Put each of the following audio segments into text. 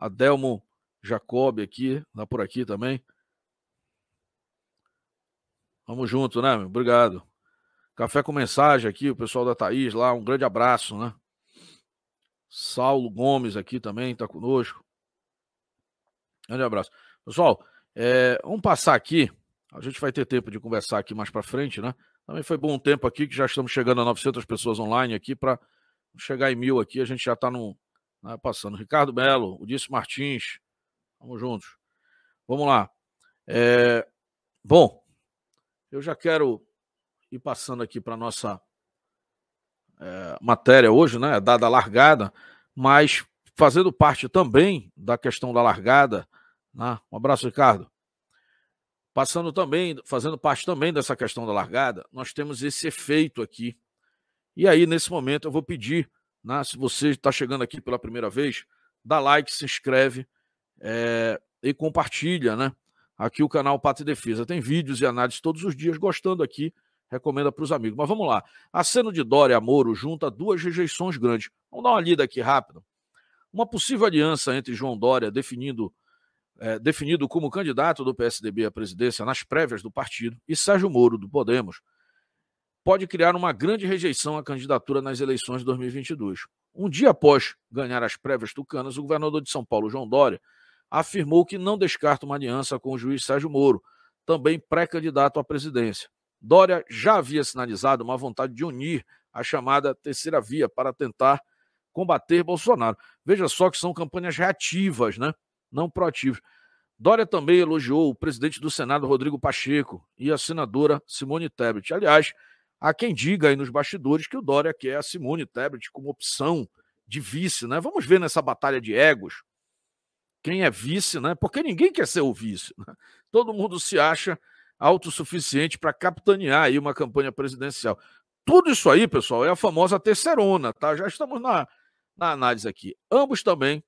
Adelmo Jacobi aqui, tá por aqui também. Vamos junto, né? Obrigado. Café com Mensagem aqui, o pessoal da Thaís lá, um grande abraço, né? Saulo Gomes aqui também tá conosco. Grande abraço. Pessoal, vamos passar aqui, a gente vai ter tempo de conversar aqui mais para frente, né? Também foi bom um tempo aqui, que já estamos chegando a 900 pessoas online aqui, para chegar em 1000 aqui, a gente já está passando. Ricardo Melo, Udício Martins, vamos juntos. Vamos lá. Bom, eu já quero ir passando aqui para a nossa matéria hoje, né? Dada a largada, mas fazendo parte também da questão da largada, né? Um abraço, Ricardo. Fazendo parte também dessa questão da largada, nós temos esse efeito aqui. E aí, nesse momento, eu vou pedir, né, se você está chegando aqui pela primeira vez, dá like, se inscreve e compartilha, né, aqui o canal Pátria e Defesa. Tem vídeos e análises todos os dias, gostando aqui, recomenda para os amigos. Mas vamos lá. Aceno de Dória a Moro junta duas rejeições grandes. Vamos dar uma lida aqui rápido. Uma possível aliança entre João Dória, definido como candidato do PSDB à presidência nas prévias do partido, e Sérgio Moro, do Podemos, pode criar uma grande rejeição à candidatura nas eleições de 2022. Um dia após ganhar as prévias tucanas, o governador de São Paulo, João Dória, afirmou que não descarta uma aliança com o juiz Sérgio Moro, também pré-candidato à presidência. Dória já havia sinalizado uma vontade de unir a chamada terceira via para tentar combater Bolsonaro. Veja só que são campanhas reativas, né? Não proativas. Dória também elogiou o presidente do Senado, Rodrigo Pacheco, e a senadora Simone Tebet. Aliás, há quem diga aí nos bastidores que o Dória quer a Simone Tebet como opção de vice, né? Vamos ver nessa batalha de egos quem é vice, né? Porque ninguém quer ser o vice, né? Todo mundo se acha autossuficiente para capitanear aí uma campanha presidencial. Tudo isso aí, pessoal, é a famosa terceirona, tá? Já estamos na análise aqui. Ambos também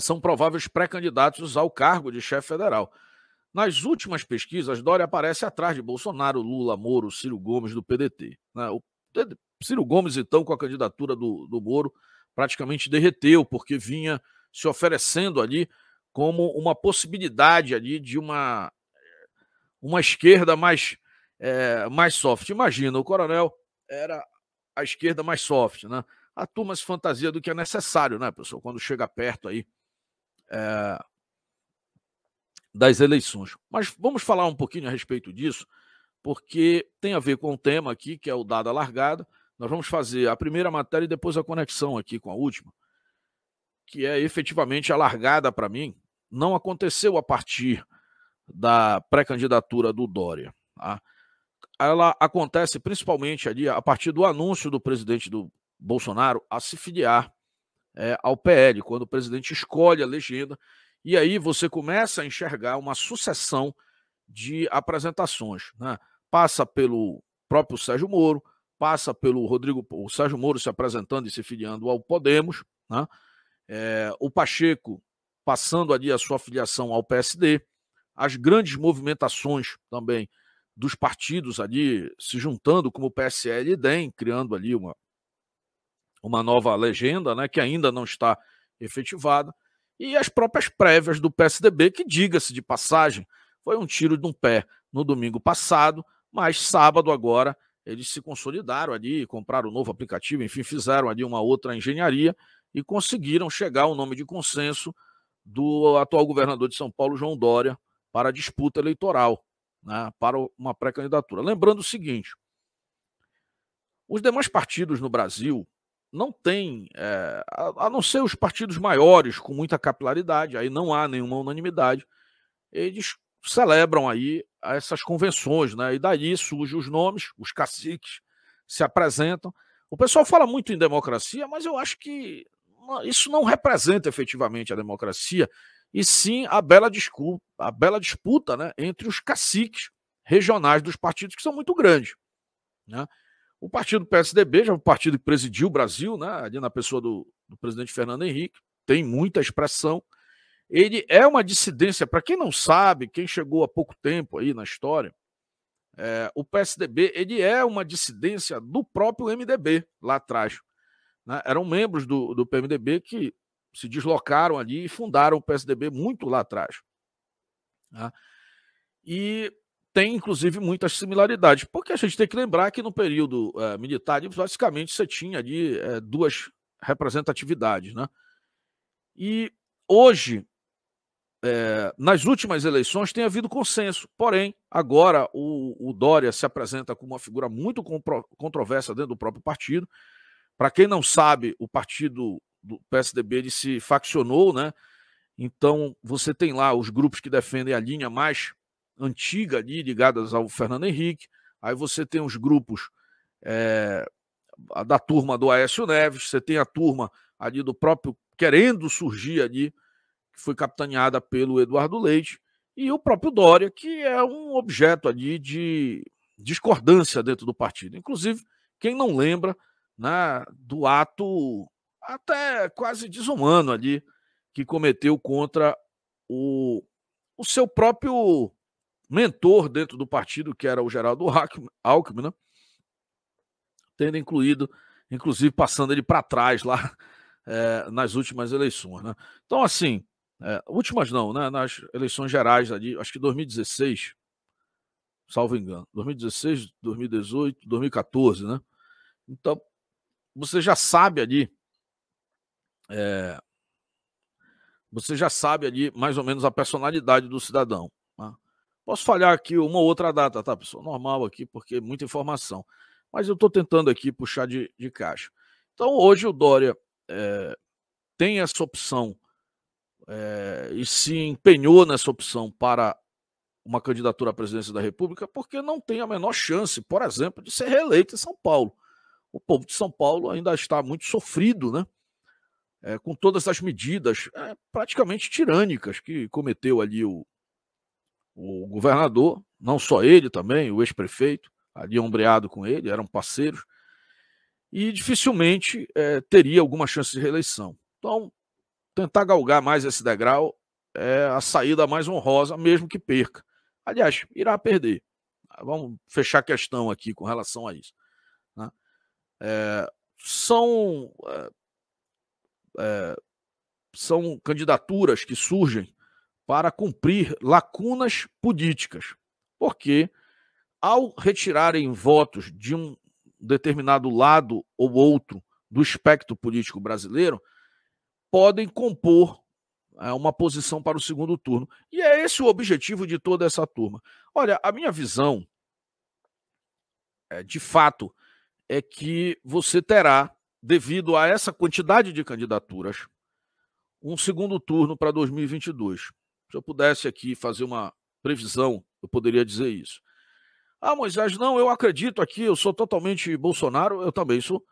são prováveis pré-candidatos ao cargo de chefe federal. Nas últimas pesquisas, Dória aparece atrás de Bolsonaro, Lula, Moro, Ciro Gomes do PDT. O Ciro Gomes, então, com a candidatura do Moro, praticamente derreteu, porque vinha se oferecendo ali como uma possibilidade ali de uma esquerda mais soft. Imagina, o coronel era a esquerda mais soft, né? A turma se fantasia do que é necessário, né, pessoal, quando chega perto aí das eleições. Mas vamos falar um pouquinho a respeito disso, porque tem a ver com o tema aqui, que é o dado a largada. Nós vamos fazer a primeira matéria e depois a conexão aqui com a última, que é efetivamente a largada. Para mim, não aconteceu a partir da pré-candidatura do Dória, tá? Ela acontece principalmente ali a partir do anúncio do presidente do Bolsonaro a se filiar ao PL, quando o presidente escolhe a legenda. E aí você começa a enxergar uma sucessão de apresentações, né? Passa pelo próprio Sérgio Moro, passa pelo o Sérgio Moro se apresentando e se filiando ao Podemos, né? O Pacheco passando ali a sua filiação ao PSD, as grandes movimentações também dos partidos ali se juntando, como o PSL e DEM, criando ali uma nova legenda, né, que ainda não está efetivada. E as próprias prévias do PSDB, que, diga-se de passagem, foi um tiro de um pé no domingo passado, mas sábado agora eles se consolidaram ali, compraram um novo aplicativo, enfim, fizeram ali uma outra engenharia e conseguiram chegar ao nome de consenso do atual governador de São Paulo, João Dória, para a disputa eleitoral, né, para uma pré-candidatura. Lembrando o seguinte, os demais partidos no Brasil não tem, a não ser os partidos maiores com muita capilaridade, aí não há nenhuma unanimidade, eles celebram aí essas convenções, né? E daí surgem os nomes, os caciques se apresentam. O pessoal fala muito em democracia, mas eu acho que isso não representa efetivamente a democracia, e sim a bela disputa, né, entre os caciques regionais dos partidos, que são muito grandes, né? O partido PSDB, já o partido que presidiu o Brasil, né, ali na pessoa do presidente Fernando Henrique, tem muita expressão. Ele é uma dissidência. Para quem não sabe, quem chegou há pouco tempo aí na história, o PSDB ele é uma dissidência do próprio MDB lá atrás, né? Eram membros do PMDB que se deslocaram ali e fundaram o PSDB muito lá atrás. Né? E tem, inclusive, muitas similaridades, porque a gente tem que lembrar que no período militar, basicamente, você tinha ali duas representatividades. Né? E hoje, nas últimas eleições, tem havido consenso. Porém, agora o Dória se apresenta como uma figura muito controversa dentro do próprio partido. Para quem não sabe, o partido do PSDB ele se faccionou, né? Então você tem lá os grupos que defendem a linha mais antiga ali, ligadas ao Fernando Henrique. Aí você tem os grupos da turma do Aécio Neves, você tem a turma ali do próprio querendo surgir ali, que foi capitaneada pelo Eduardo Leite, e o próprio Dória, que é um objeto ali de discordância dentro do partido. Inclusive, quem não lembra, né, do ato até quase desumano ali que cometeu contra o seu próprio mentor dentro do partido, que era o Geraldo Alckmin, né, tendo incluído, inclusive passando ele para trás lá nas últimas eleições. Né? Então, assim, últimas não, né, nas eleições gerais ali, acho que 2016, salvo engano, 2016, 2018, 2014, né? Então, você já sabe ali, mais ou menos a personalidade do cidadão. Tá? Posso falhar aqui uma ou outra data, tá, pessoal? Normal aqui, porque é muita informação. Mas eu estou tentando aqui puxar de caixa. Então, hoje o Dória tem essa opção e se empenhou nessa opção para uma candidatura à presidência da República, porque não tem a menor chance, por exemplo, de ser reeleito em São Paulo. O povo de São Paulo ainda está muito sofrido, né? Com todas as medidas praticamente tirânicas que cometeu ali o governador, não só ele também, o ex-prefeito, ali ombreado com ele, eram parceiros, e dificilmente teria alguma chance de reeleição. Então, tentar galgar mais esse degrau é a saída mais honrosa, mesmo que perca. Aliás, irá perder. Vamos fechar a questão aqui com relação a isso. Né? São candidaturas que surgem para cumprir lacunas políticas, porque ao retirarem votos de um determinado lado ou outro do espectro político brasileiro, podem compor uma posição para o segundo turno. E é esse o objetivo de toda essa turma. Olha, a minha visão, de fato, é que você terá, devido a essa quantidade de candidaturas, um segundo turno para 2022. Se eu pudesse aqui fazer uma previsão, eu poderia dizer isso. Ah, Moisés, não, eu acredito aqui, eu sou totalmente Bolsonaro, eu também sou,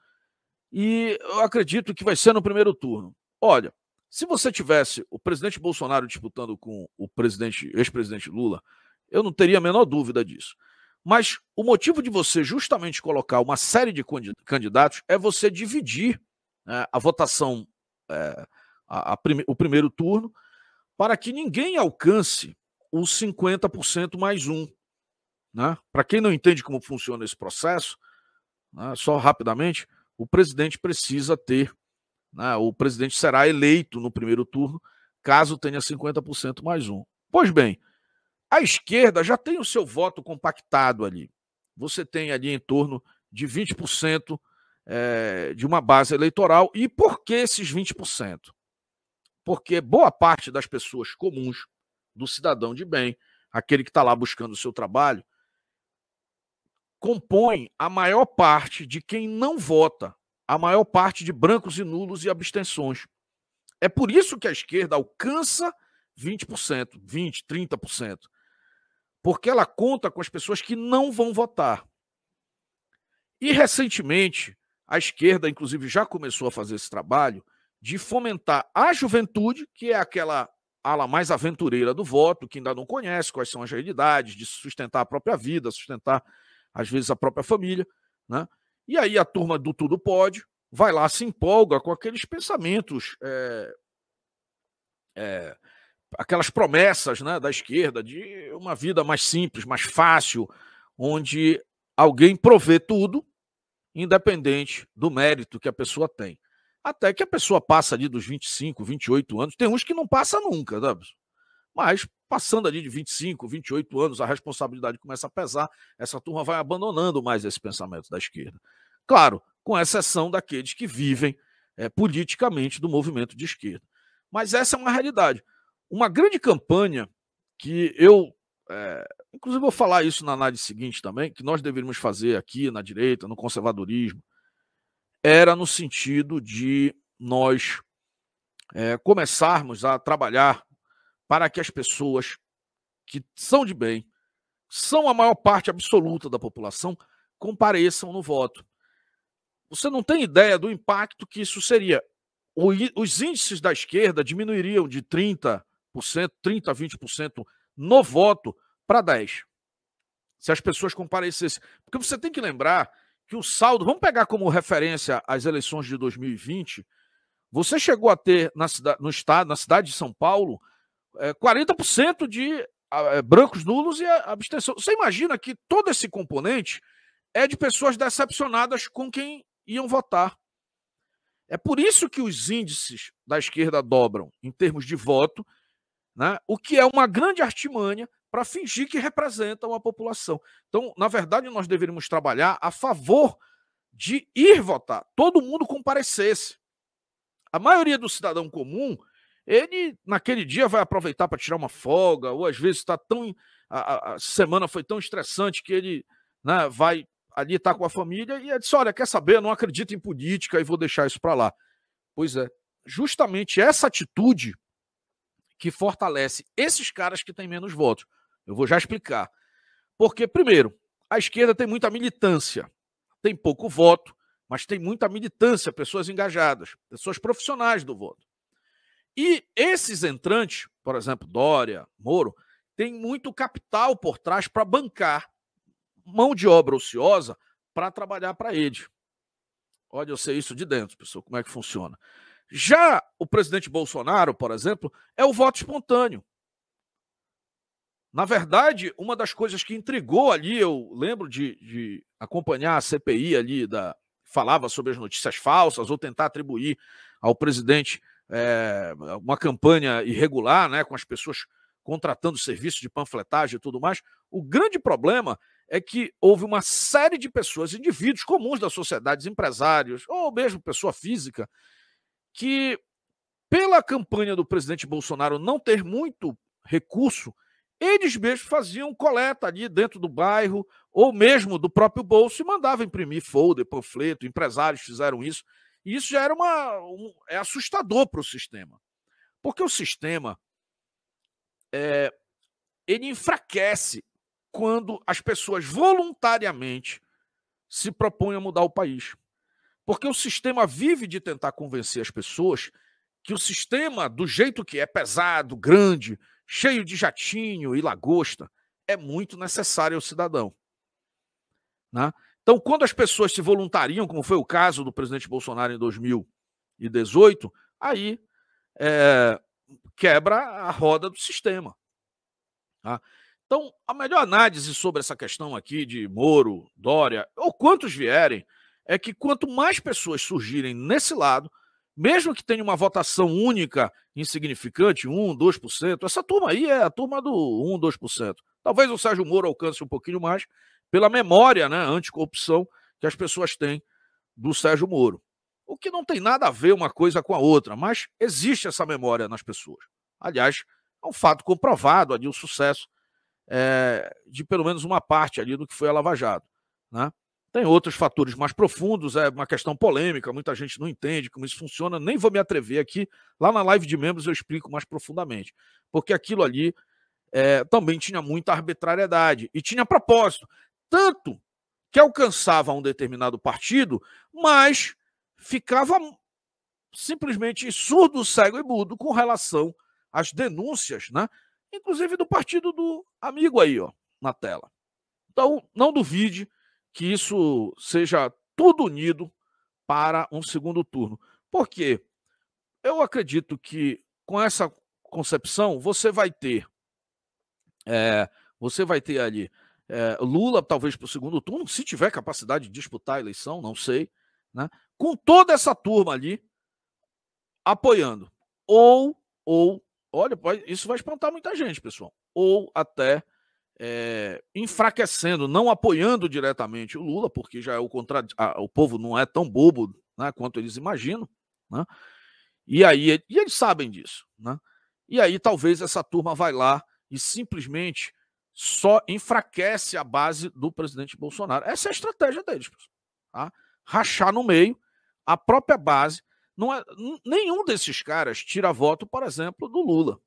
e eu acredito que vai ser no primeiro turno. Olha, se você tivesse o presidente Bolsonaro disputando com o ex-presidente Lula, eu não teria a menor dúvida disso. Mas o motivo de você justamente colocar uma série de candidatos é você dividir a votação, o primeiro turno, para que ninguém alcance os 50% mais um. Né? Para quem não entende como funciona esse processo, né, só rapidamente, o presidente precisa ter, né, o presidente será eleito no primeiro turno, caso tenha 50% mais um. Pois bem, a esquerda já tem o seu voto compactado ali. Você tem ali em torno de 20% de uma base eleitoral. E por que esses 20%? Porque boa parte das pessoas comuns, do cidadão de bem, aquele que está lá buscando o seu trabalho, compõe a maior parte de quem não vota, a maior parte de brancos e nulos e abstenções. É por isso que a esquerda alcança 20%, 20%, 30%. Porque ela conta com as pessoas que não vão votar. E, recentemente, a esquerda, inclusive, já começou a fazer esse trabalho de fomentar a juventude, que é aquela ala mais aventureira do voto, que ainda não conhece quais são as realidades, de sustentar a própria vida, sustentar, às vezes, a própria família. Né? E aí a turma do tudo pode vai lá, se empolga com aqueles pensamentos, aquelas promessas, né, da esquerda de uma vida mais simples, mais fácil, onde alguém provê tudo, independente do mérito que a pessoa tem. até que a pessoa passa ali dos 25, 28 anos. Tem uns que não passa nunca, tá? Mas passando ali de 25, 28 anos, a responsabilidade começa a pesar, essa turma vai abandonando mais esse pensamento da esquerda. Claro, com exceção daqueles que vivem politicamente do movimento de esquerda. Mas essa é uma realidade. Uma grande campanha que eu... inclusive vou falar isso na análise seguinte também, que nós deveríamos fazer aqui na direita, no conservadorismo, era no sentido de nós começarmos a trabalhar para que as pessoas que são de bem, são a maior parte absoluta da população, compareçam no voto. Você não tem ideia do impacto que isso seria. Os índices da esquerda diminuiriam de 30%, 30%, 20% no voto para 10%. Se as pessoas comparecessem. Porque você tem que lembrar que o saldo... Vamos pegar como referência as eleições de 2020. Você chegou a ter, na cidade de São Paulo... 40% de brancos nulos e abstenção. Você imagina que todo esse componente é de pessoas decepcionadas com quem iam votar. É por isso que os índices da esquerda dobram em termos de voto, né? O que é uma grande artimanha para fingir que representam a população. Então, na verdade, nós deveríamos trabalhar a favor de ir votar. Todo mundo comparecesse. A maioria do cidadão comum... ele, naquele dia, vai aproveitar para tirar uma folga, ou às vezes está tão... A semana foi tão estressante que ele, né, vai ali estar com a família e ele diz, olha, quer saber, eu não acredito em política e vou deixar isso para lá. Pois é, justamente essa atitude que fortalece esses caras que têm menos votos. Eu vou já explicar. Porque, primeiro, a esquerda tem muita militância, tem pouco voto, mas tem muita militância, pessoas engajadas, pessoas profissionais do voto. E esses entrantes, por exemplo, Dória, Moro, têm muito capital por trás para bancar mão de obra ociosa para trabalhar para eles. Olha, eu sei isso de dentro, pessoal, como é que funciona. Já o presidente Bolsonaro, por exemplo, é o voto espontâneo. Na verdade, uma das coisas que intrigou ali, eu lembro de acompanhar a CPI ali, falava sobre as notícias falsas ou tentar atribuir ao presidente uma campanha irregular, né, com as pessoas contratando serviço de panfletagem e tudo mais. O grande problema é que houve uma série de pessoas, indivíduos comuns da sociedade, empresários ou mesmo pessoa física, que pela campanha do presidente Bolsonaro não ter muito recurso, eles mesmos faziam coleta ali dentro do bairro ou mesmo do próprio bolso e mandavam imprimir folder, panfleto, empresários fizeram isso. E isso já era é assustador para o sistema. Porque o sistema ele enfraquece quando as pessoas voluntariamente se propõem a mudar o país. Porque o sistema vive de tentar convencer as pessoas que o sistema, do jeito que é, pesado, grande, cheio de jatinho e lagosta, é muito necessário ao cidadão, né? Então, quando as pessoas se voluntariam, como foi o caso do presidente Bolsonaro em 2018, aí quebra a roda do sistema, tá? Então, a melhor análise sobre essa questão aqui de Moro, Dória, ou quantos vierem, é que quanto mais pessoas surgirem nesse lado, mesmo que tenha uma votação única insignificante, 1, 2%, essa turma aí é a turma do 1, 2%. Talvez o Sérgio Moro alcance um pouquinho mais, pela memória, né, anticorrupção que as pessoas têm do Sérgio Moro. O que não tem nada a ver uma coisa com a outra, mas existe essa memória nas pessoas. Aliás, é um fato comprovado ali o sucesso de pelo menos uma parte ali do que foi a Lava Jato, né? Tem outros fatores mais profundos, é uma questão polêmica, muita gente não entende como isso funciona, nem vou me atrever aqui, lá na live de membros eu explico mais profundamente, porque aquilo ali também tinha muita arbitrariedade e tinha propósito. Tanto que alcançava um determinado partido, mas ficava simplesmente surdo, cego e mudo com relação às denúncias, né? Inclusive do partido do amigo aí, ó, na tela. Então, não duvide que isso seja tudo unido para um segundo turno. Porque eu acredito que com essa concepção você vai ter ali Lula, talvez para o segundo turno, se tiver capacidade de disputar a eleição, não sei, né? Com toda essa turma ali apoiando ou olha, isso vai espantar muita gente, pessoal, ou até enfraquecendo, não apoiando diretamente o Lula, porque já é o contrário, o povo não é tão bobo, né, quanto eles imaginam, né? E eles sabem disso, né? E aí talvez essa turma vai lá e simplesmente só enfraquece a base do presidente Bolsonaro. Essa é a estratégia deles, pessoal, tá? Rachar no meio a própria base. Não é, nenhum desses caras tira voto, por exemplo, do Lula.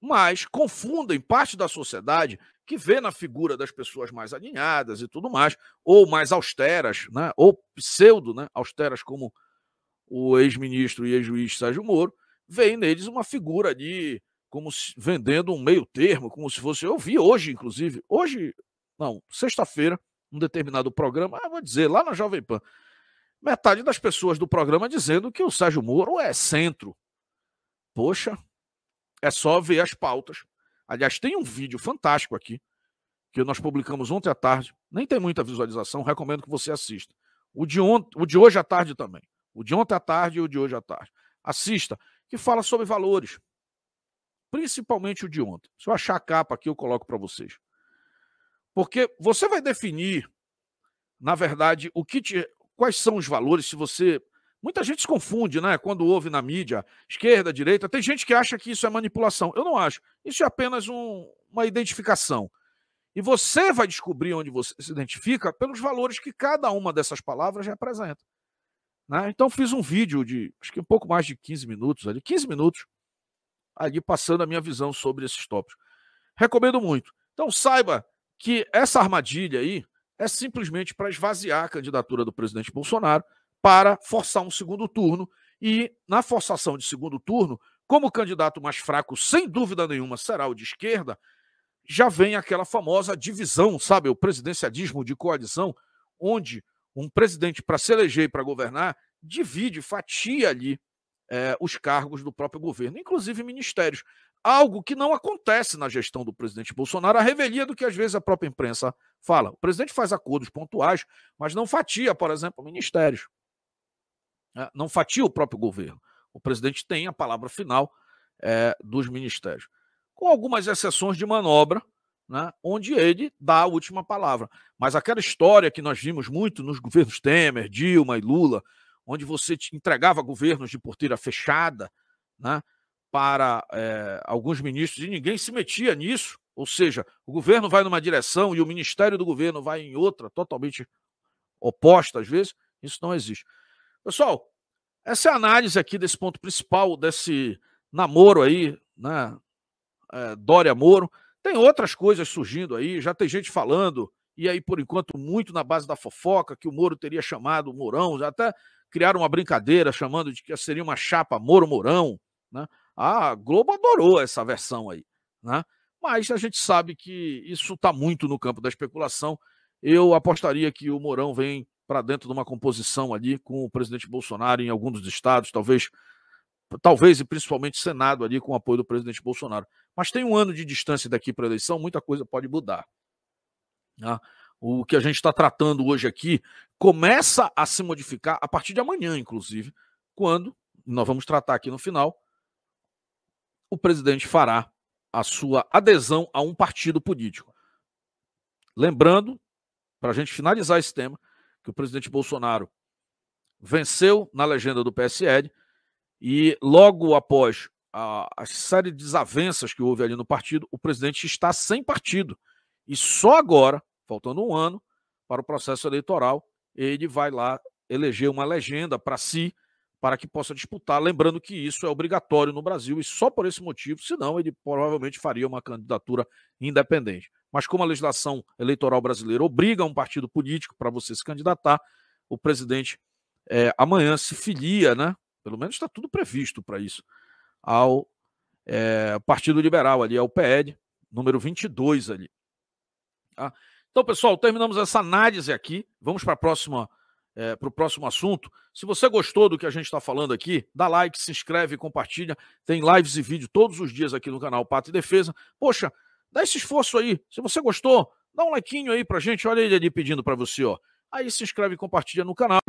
Mas confundem parte da sociedade que vê na figura das pessoas mais alinhadas e tudo mais, ou mais austeras, né, ou pseudo, né, austeras, como o ex-ministro e ex-juiz Sérgio Moro, veem neles uma figura ali, como se, vendendo um meio termo, como se fosse... Eu vi hoje, inclusive, sexta-feira, um determinado programa, vou dizer, lá na Jovem Pan, metade das pessoas do programa dizendo que o Sérgio Moro é centro. Poxa, é só ver as pautas. Aliás, tem um vídeo fantástico aqui, que nós publicamos ontem à tarde. Nem tem muita visualização, recomendo que você assista. O de hoje à tarde também. O de ontem à tarde e o de hoje à tarde. Assista, que fala sobre valores. Principalmente o de ontem. Se eu achar a capa aqui, eu coloco para vocês. Porque você vai definir, na verdade, o que te... Quais são os valores? Se você... Muita gente se confunde, né? Quando ouve na mídia, esquerda, direita, tem gente que acha que isso é manipulação. Eu não acho. Isso é apenas uma identificação. E você vai descobrir onde você se identifica pelos valores que cada uma dessas palavras representa, né? Então, fiz um vídeo de, acho que um pouco mais de 15 minutos, ali, 15 minutos, ali passando a minha visão sobre esses tópicos. Recomendo muito. Então, saiba que essa armadilha aí é simplesmente para esvaziar a candidatura do presidente Bolsonaro, para forçar um segundo turno. E na forçação de segundo turno, como o candidato mais fraco, sem dúvida nenhuma, será o de esquerda, já vem aquela famosa divisão, sabe? O presidencialismo de coalizão, onde um presidente, para se eleger e para governar, divide, fatia ali os cargos do próprio governo, inclusive ministérios. Algo que não acontece na gestão do presidente Bolsonaro, a revelia do que às vezes a própria imprensa fala. O presidente faz acordos pontuais, mas não fatia, por exemplo, ministérios. Não fatia o próprio governo. O presidente tem a palavra final dos ministérios. Com algumas exceções de manobra, né, onde ele dá a última palavra. Mas aquela história que nós vimos muito nos governos Temer, Dilma e Lula, onde você entregava governos de porteira fechada, né, para alguns ministros, e ninguém se metia nisso, ou seja, o governo vai numa direção e o ministério do governo vai em outra, totalmente oposta às vezes. Isso não existe. Pessoal, essa é a análise aqui desse ponto principal, desse namoro aí, né, Dória Moro. Tem outras coisas surgindo aí, já tem gente falando, e aí por enquanto muito na base da fofoca, que o Moro teria chamado o Mourão, já até criaram uma brincadeira chamando de que seria uma chapa Moro-Mourão, né? A Globo adorou essa versão aí, né? Mas a gente sabe que isso está muito no campo da especulação. Eu apostaria que o Mourão vem para dentro de uma composição ali com o presidente Bolsonaro em algum dos estados, talvez e principalmente Senado ali com o apoio do presidente Bolsonaro. Mas tem um ano de distância daqui para a eleição, muita coisa pode mudar, né? O que a gente está tratando hoje aqui começa a se modificar a partir de amanhã, inclusive, quando nós vamos tratar aqui no final. O presidente fará a sua adesão a um partido político. Lembrando, para a gente finalizar esse tema, que o presidente Bolsonaro venceu na legenda do PSL e logo após a série de desavenças que houve ali no partido, o presidente está sem partido. E só agora, faltando um ano para o processo eleitoral, ele vai lá eleger uma legenda para si, para que possa disputar, lembrando que isso é obrigatório no Brasil e só por esse motivo, senão ele provavelmente faria uma candidatura independente. Mas como a legislação eleitoral brasileira obriga um partido político para você se candidatar, o presidente amanhã se filia, né? Pelo menos está tudo previsto para isso, ao Partido Liberal ali, ao PL, número 22 ali. Tá? Então, pessoal, terminamos essa análise aqui, vamos para a próxima... para o próximo assunto. Se você gostou do que a gente está falando aqui, dá like, se inscreve, compartilha. Tem lives e vídeo todos os dias aqui no canal Pátria e Defesa. Poxa, dá esse esforço aí. Se você gostou, dá um likeinho aí pra gente. Olha ele ali pedindo para você, ó. Aí se inscreve e compartilha no canal.